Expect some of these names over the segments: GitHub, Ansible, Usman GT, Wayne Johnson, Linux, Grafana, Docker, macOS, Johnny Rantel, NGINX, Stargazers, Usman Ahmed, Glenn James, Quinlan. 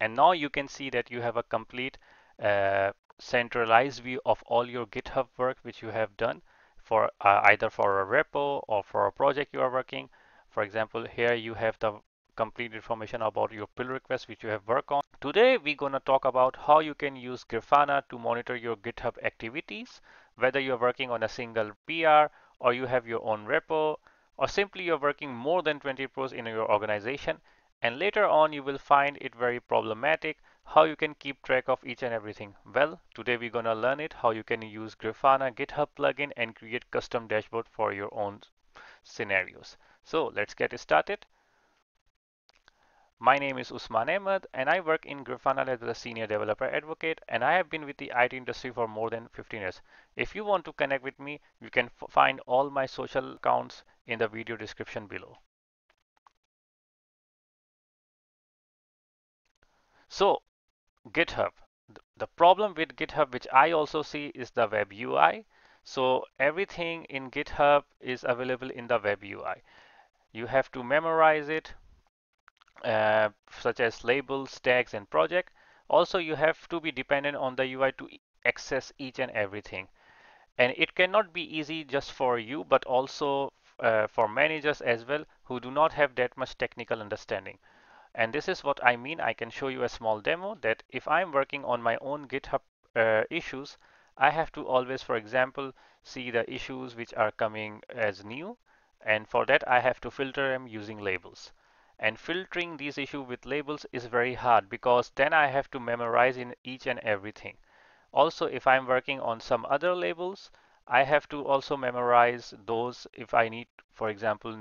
And now you can see that you have a complete centralized view of all your GitHub work which you have done for either for a repo or for a project you are working. For example, here you have the complete information about your pull request which you have worked on. Today we're going to talk about how you can use Grafana to monitor your GitHub activities, whether you're working on a single PR or you have your own repo, or simply you're working more than 20 pros in your organization. And later on you will find it very problematic how you can keep track of each and everything. Well, today we're gonna learn it how you can use Grafana GitHub plugin and create custom dashboard for your own scenarios. So let's get started. My name is Usman Ahmed and I work in Grafana as a senior developer advocate, and I have been with the IT industry for more than 15 years. If you want to connect with me, you can find all my social accounts in the video description below. So GitHub, the problem with GitHub which I also see is the web UI. So everything in GitHub is available in the web UI. You have to memorize it, such as labels, tags, and project. Also, you have to be dependent on the UI to access each and everything. And it cannot be easy just for you, but also for managers as well who do not have that much technical understanding. And this is what I mean. I can show you a small demo that if I'm working on my own GitHub issues, I have to always, for example, see the issues which are coming as new. And for that, I have to filter them using labels. And filtering these issues with labels is very hard because then I have to memorize in each and everything. Also, if I'm working on some other labels, I have to also memorize those if I need, for example,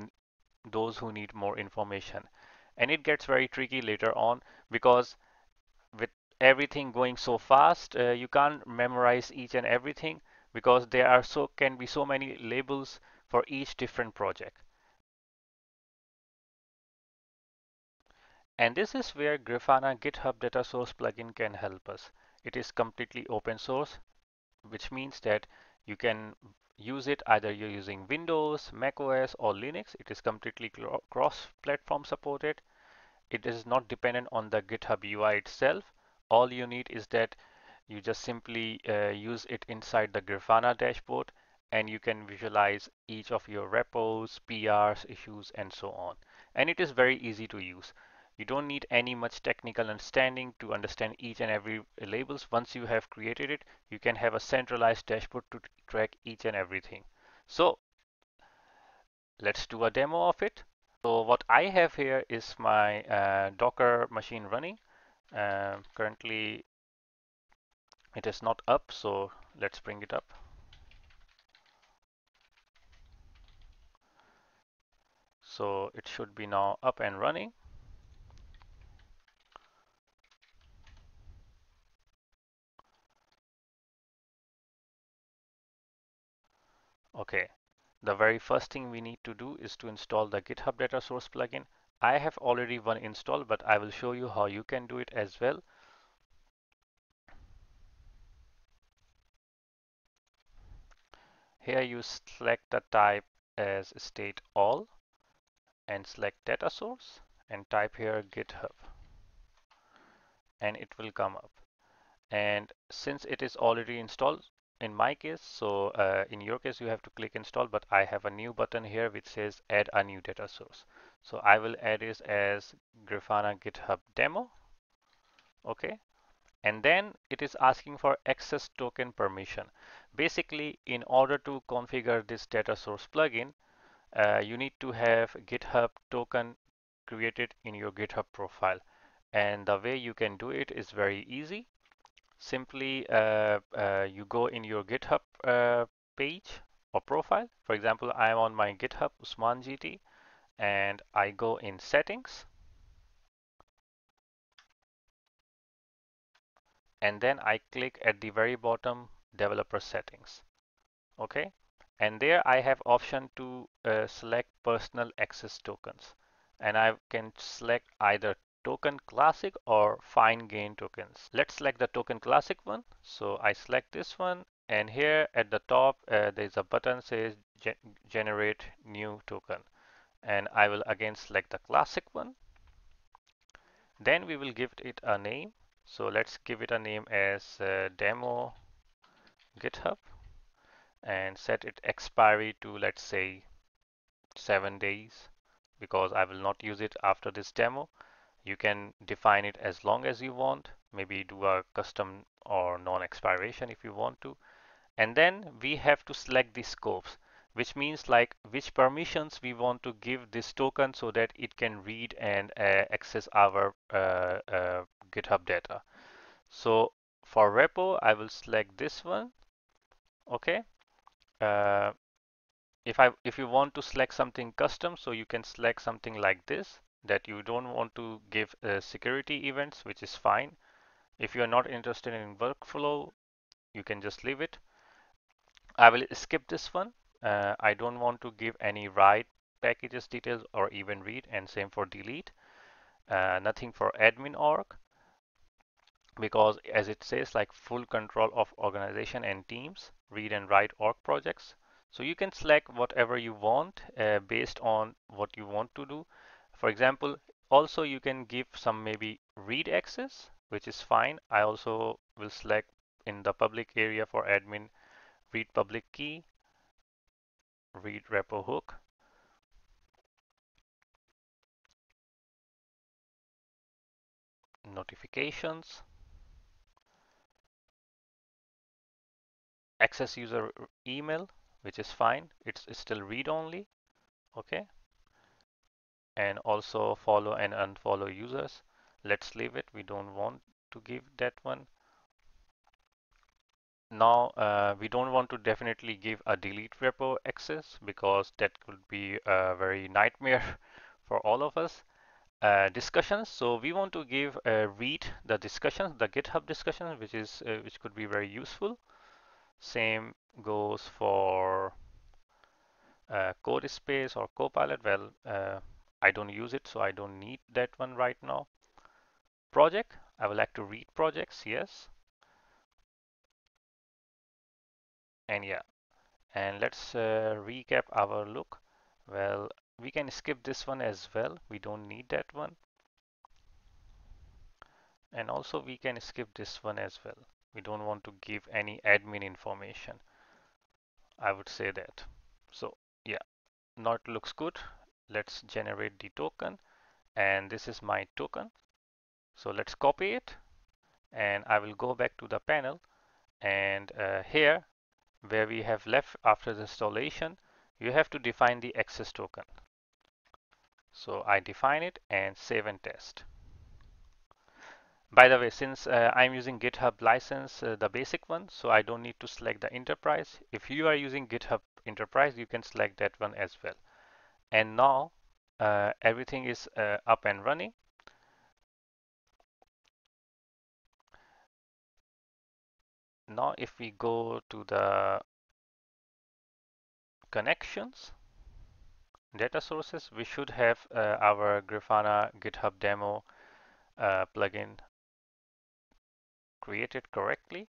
those who need more information. And it gets very tricky later on because with everything going so fast, you can't memorize each and everything because there are so many labels for each different project. And this is where Grafana GitHub Data Source plugin can help us. It is completely open source, which means that you can use it either you're using Windows, macOS, or Linux. It is completely cross-platform supported. It is not dependent on the GitHub UI itself. All you need is that you just simply use it inside the Grafana dashboard, and you can visualize each of your repos, PRs, issues, and so on. And it is very easy to use. You don't need any much technical understanding to understand each and every labels. Once you have created it, you can have a centralized dashboard to track each and everything. So let's do a demo of it. So what I have here is my Docker machine running. Currently it is not up, so let's bring it up. So it should be now up and running. Okay, the very first thing we need to do is to install the GitHub Data Source plugin. I have already one installed, but I will show you how you can do it as well. Here you select the type as state all and select data source and type here GitHub, and it will come up. And since it is already installed, in my case, so in your case, you have to click install, but I have a new button here which says add a new data source. So I will add this as Grafana GitHub demo. Okay. And then it is asking for access token permission. Basically, in order to configure this data source plugin, you need to have GitHub token created in your GitHub profile. And the way you can do it is very easy. Simply you go in your GitHub page or profile. For example, I am on my GitHub Usman GT, and I go in settings, and then I click at the very bottom developer settings. Okay, and there I have option to select personal access tokens, and I can select either token classic or fine grained tokens. Let's select the token classic one. So I select this one, and here at the top there's a button says generate new token, and I will again select the classic one. Then we will give it a name. So let's give it a name as demo GitHub and set its expiry to, let's say, 7 days, because I will not use it after this demo. You can define it as long as you want, maybe do a custom or non-expiration if you want to. And then we have to select the scopes, which means like which permissions we want to give this token so that it can read and access our GitHub data. So for repo, I will select this one. Okay. If you want to select something custom, so you can select something like this, that you don't want to give security events, which is fine. If you're not interested in workflow, you can just leave it. I will skip this one. I don't want to give any write packages details or even read, and same for delete. Nothing for admin org, because as it says, like full control of organization and teams, read and write org projects. So you can select whatever you want based on what you want to do. For example, also you can give some maybe read access, which is fine. I also will select in the public area for admin, read public key, read repo hook. Notifications. Access user email, which is fine. It's still read only. Okay. And also follow and unfollow users. Let's leave it. We don't want to give that one. Now we don't want to definitely give a delete repo access, because that could be a very nightmare for all of us. Discussions. So we want to give read the discussions, the GitHub discussions, which could be very useful. Same goes for code space or Copilot. Well, I don't use it, so I don't need that one right now. Project, I would like to read projects, yes. And yeah, and let's recap our look. Well, we can skip this one as well. We don't need that one. And also we can skip this one as well. We don't want to give any admin information. I would say that. So yeah, not looks good. Let's generate the token, and this is my token. So let's copy it, and I will go back to the panel, and here where we have left after the installation, you have to define the access token. So I define it and save and test. By the way, since I'm using GitHub license, the basic one, so I don't need to select the enterprise. If you are using GitHub Enterprise, you can select that one as well. And now everything is up and running. Now if we go to the connections, data sources, we should have our Grafana GitHub demo plugin created correctly.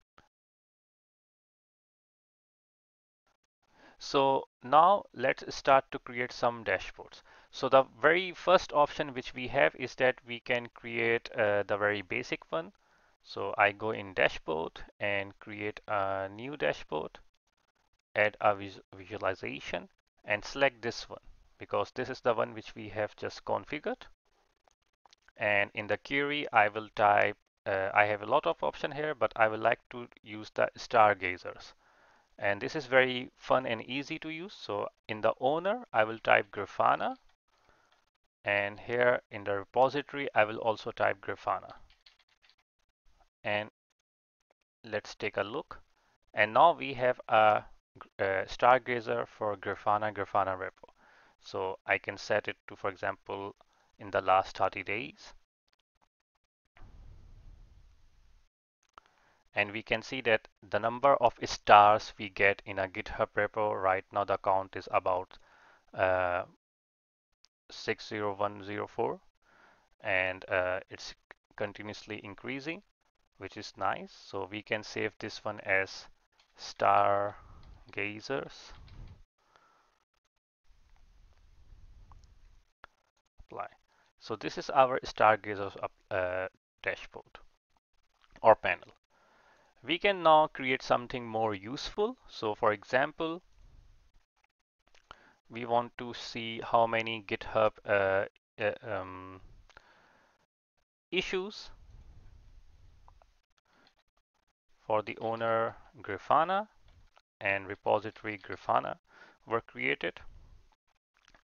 So now let's start to create some dashboards. So the very first option which we have is that we can create the very basic one. So I go in dashboard and create a new dashboard, add a visualization, and select this one, because this is the one which we have just configured. And in the query, I will type, I have a lot of options here, but I would like to use the stargazers. And this is very fun and easy to use. So in the owner, I will type Grafana. And here in the repository, I will also type Grafana. And let's take a look. And now we have a stargazer for Grafana repo. So I can set it to, for example, in the last 30 days. And we can see that the number of stars we get in a GitHub repo right now, the count is about 60104. And it's continuously increasing, which is nice. So we can save this one as stargazers. Apply. So this is our Stargazer's dashboard or panel. We can now create something more useful. So for example, we want to see how many GitHub issues for the owner Grafana and repository Grafana were created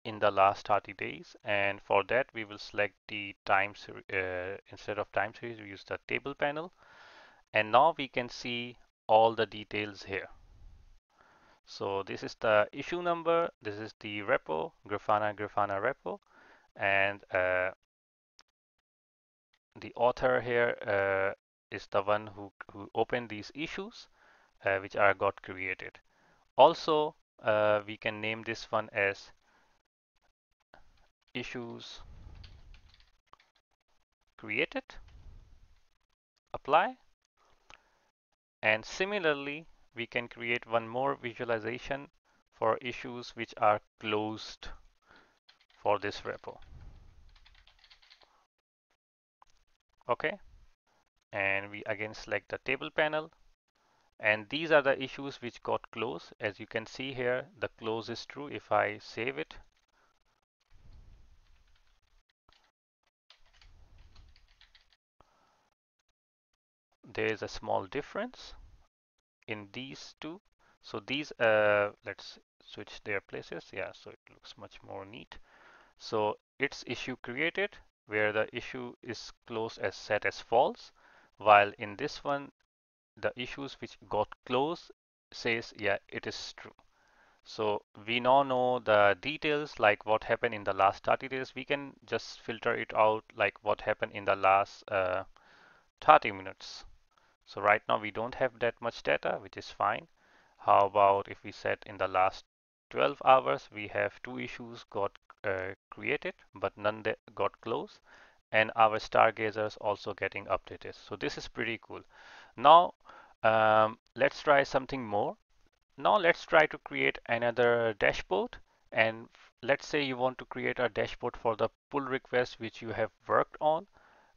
in the last 30 days. And for that, we will select the time series, instead of time series, we use the table panel. And now we can see all the details here. So this is the issue number. This is the repo, Grafana repo. And the author here is the one who opened these issues, which are got created. Also, we can name this one as issues created, apply. And similarly, we can create one more visualization for issues which are closed for this repo. Okay, and we again select the table panel, and these are the issues which got closed. As you can see here, the close is true. If I save it, there is a small difference in these two. So these, let's switch their places. Yeah, so it looks much more neat. So it's issue created, where the issue is closed as set as false, while in this one, the issues which got closed says, yeah, it is true. So we now know the details, like what happened in the last 30 days. We can just filter it out, like what happened in the last 30 minutes. So right now we don't have that much data, which is fine. How about if we set in the last 12 hours, we have 2 issues got created, but none that got closed, and our Stargazers also getting updated. So this is pretty cool. Now let's try something more. Now let's try to create another dashboard, and let's say you want to create a dashboard for the pull request which you have worked on.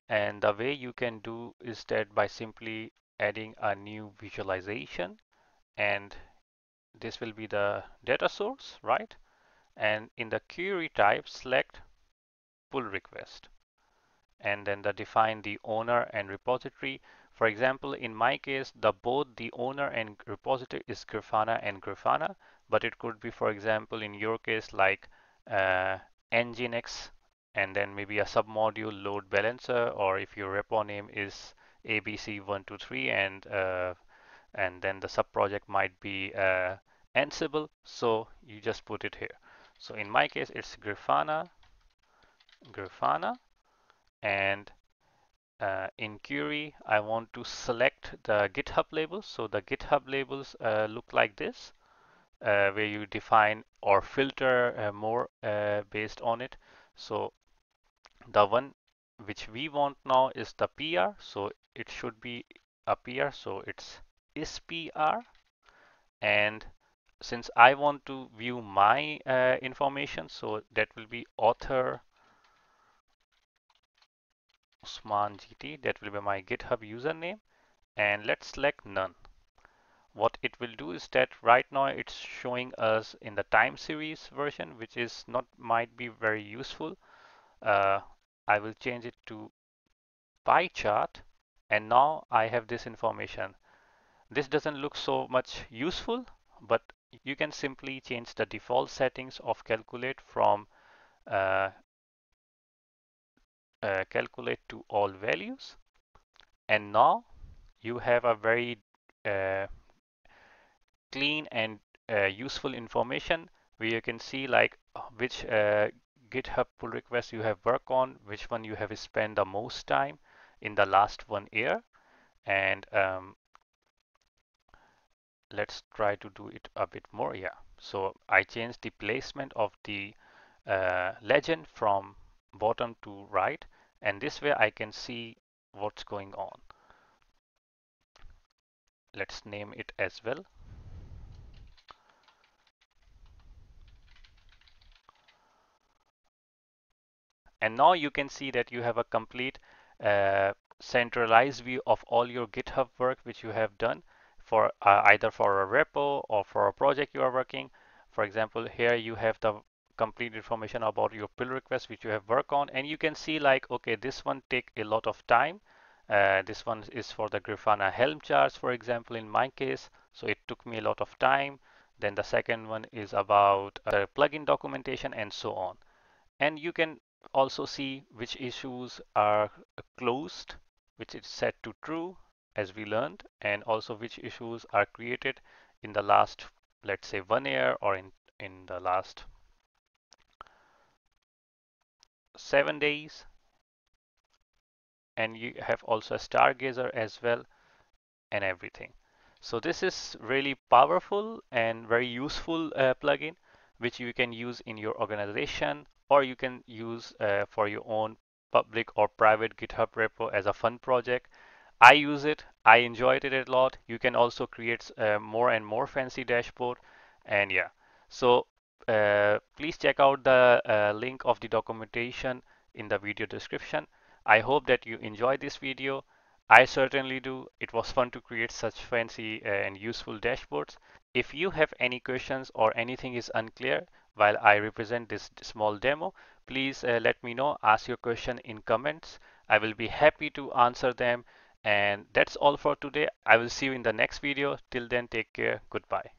And the way you can do is that by simply adding a new visualization, and this will be the data source, right? And in the query type, select pull request, and then define the owner and repository. For example, in my case, both the owner and repository is Grafana and Grafana, but it could be, for example, in your case, like NGINX, and then maybe a submodule load balancer, or if your repo name is ABC123, and then the subproject might be Ansible. So you just put it here. So in my case, it's Grafana, and in query, I want to select the GitHub labels. So the GitHub labels look like this, where you define or filter more based on it. So the one which we want now is the PR. So it should be a PR. So it's is PR, and since I want to view my information, so that will be author Usman GT. That will be my GitHub username, and let's select none. What it will do is that right now it's showing us in the time series version, which is not might be very useful. I will change it to pie chart, and now I have this information. This doesn't look so much useful, but you can simply change the default settings of calculate from calculate to all values. And now you have a very clean and useful information, where you can see like which GitHub pull request you have worked on, which one you have spent the most time in the last 1 year. And let's try to do it a bit more. Yeah, so I changed the placement of the legend from bottom to right, and this way I can see what's going on. Let's name it as well. And now you can see that you have a complete centralized view of all your GitHub work which you have done for either for a repo or for a project you are working. For example, here you have the complete information about your pull request which you have worked on, and you can see like, okay, this one take a lot of time. This one is for the Grafana Helm charts, for example, in my case, so it took me a lot of time. Then the second one is about the plugin documentation and so on. And you can also see which issues are closed, which is set to true as we learned, and also which issues are created in the last, let's say, 1 year or in the last 7 days. And you have also a stargazer as well and everything. So this is really powerful and very useful plugin which you can use in your organization, or you can use for your own public or private GitHub repo as a fun project. I use it, I enjoyed it a lot. You can also create more and more fancy dashboard, and yeah. So please check out the link of the documentation in the video description. I hope that you enjoyed this video. I certainly do. It was fun to create such fancy and useful dashboards. If you have any questions or anything is unclear while I represent this small demo, please let me know. Ask your question in comments. I will be happy to answer them. And that's all for today. I will see you in the next video. Till then, take care. Goodbye.